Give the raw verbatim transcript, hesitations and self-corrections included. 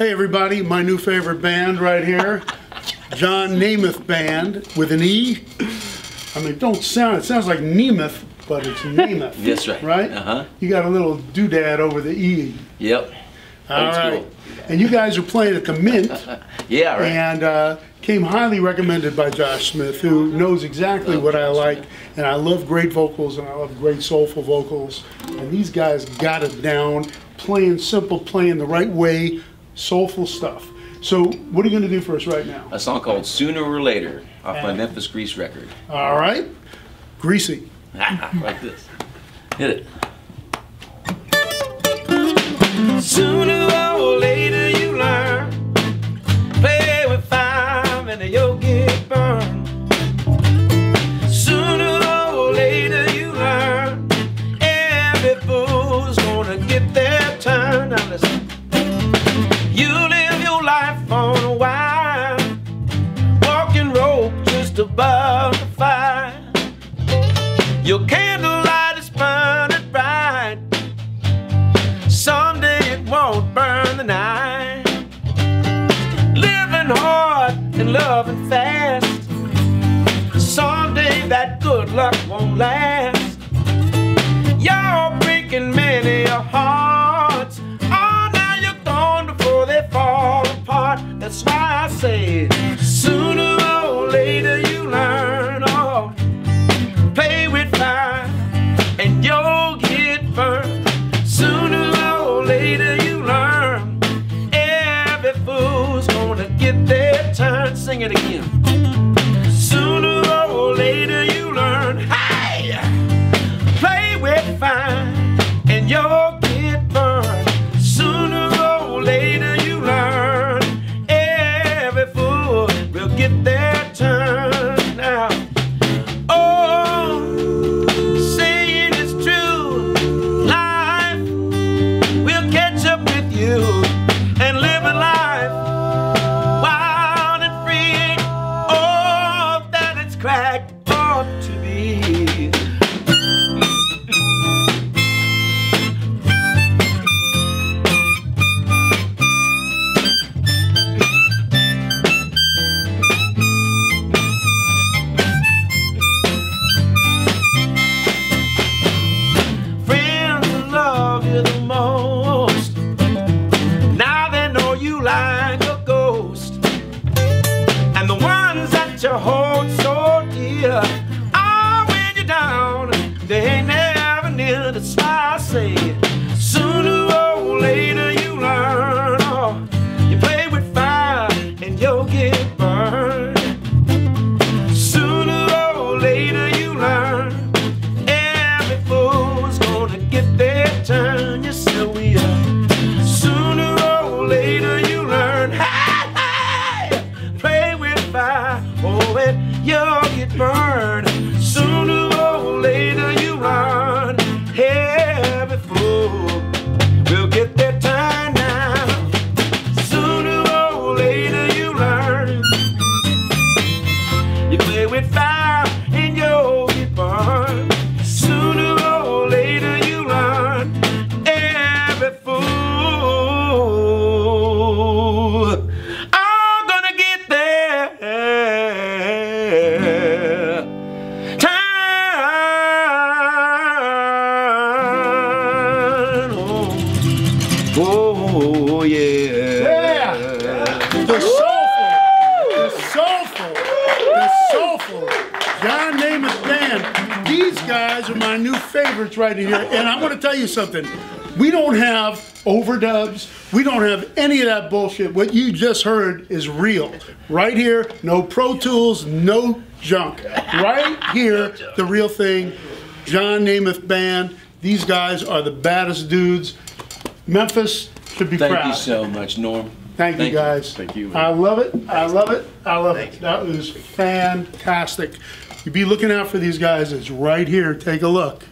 Hey everybody, my new favorite band right here, John Nemeth Band, with an E. I mean, don't sound, it sounds like Nemeth, but it's Nemeth. That's right. Right? Uh-huh. You got a little doodad over the E. Yep. All right. Cool. And you guys are playing at the Mint. Yeah, right. And uh, came highly recommended by Josh Smith, who knows exactly what I like. And I love great vocals, and I love great soulful vocals. And these guys got it down, playing simple, playing the right way, soulful stuff. So what are you going to do for us right now? A song called Sooner or Later off and my Memphis Grease record. All right. Greasy. Like this. Hit it. Sooner or later you learn, play with fire and you'll get burned. Sooner or later you learn, every fool's gonna get their turn. Now listen, you live your life on a wire, walking rope just above the fire. Your candlelight is burning bright, someday it won't burn the night. Living hard and loving fast, someday that good luck won't last. Y'all breaking many a hearts, oh now you're gone before they fall apart. That's why I say, sooner or later you learn, oh, play with fire and you'll get burned. Sooner later you learn, every fool's gonna get their turn. Sing it again. Sooner or later you learn, hey, play with fire and you'll get burned. Sooner or later you learn, every fool will get their turn. Now, you hold so dear, oh, when you're down, they ain't never near. That's why I say, sooner or later you learn, oh, you play with fire and you'll get burned. Sooner or later you learn, every fool's gonna get their turn. Yes, sir, we are. Sooner or later you learn, hey, hey, play with fire, oh, and you'll get burned. Sooner or later you learn, every fool will get their turn now. Sooner or later you learn, you play with fire and you'll get burned. Sooner or later you learn, every fool I'm gonna get there. Oh yeah. Yeah. The soulful. The soulful. The soulful. John Nemeth Band. These guys are my new favorites right here. And I'm gonna tell you something. We don't have overdubs. We don't have any of that bullshit. What you just heard is real. Right here, no Pro Tools, no junk. Right here, the real thing. John Nemeth Band. These guys are the baddest dudes. Memphis should be Thank proud. Thank you so much, Norm. Thank, Thank you, guys. You. Thank you. I love it. I love it. I love Thank it. You. That was fantastic. You be looking out for these guys. It's right here. Take a look.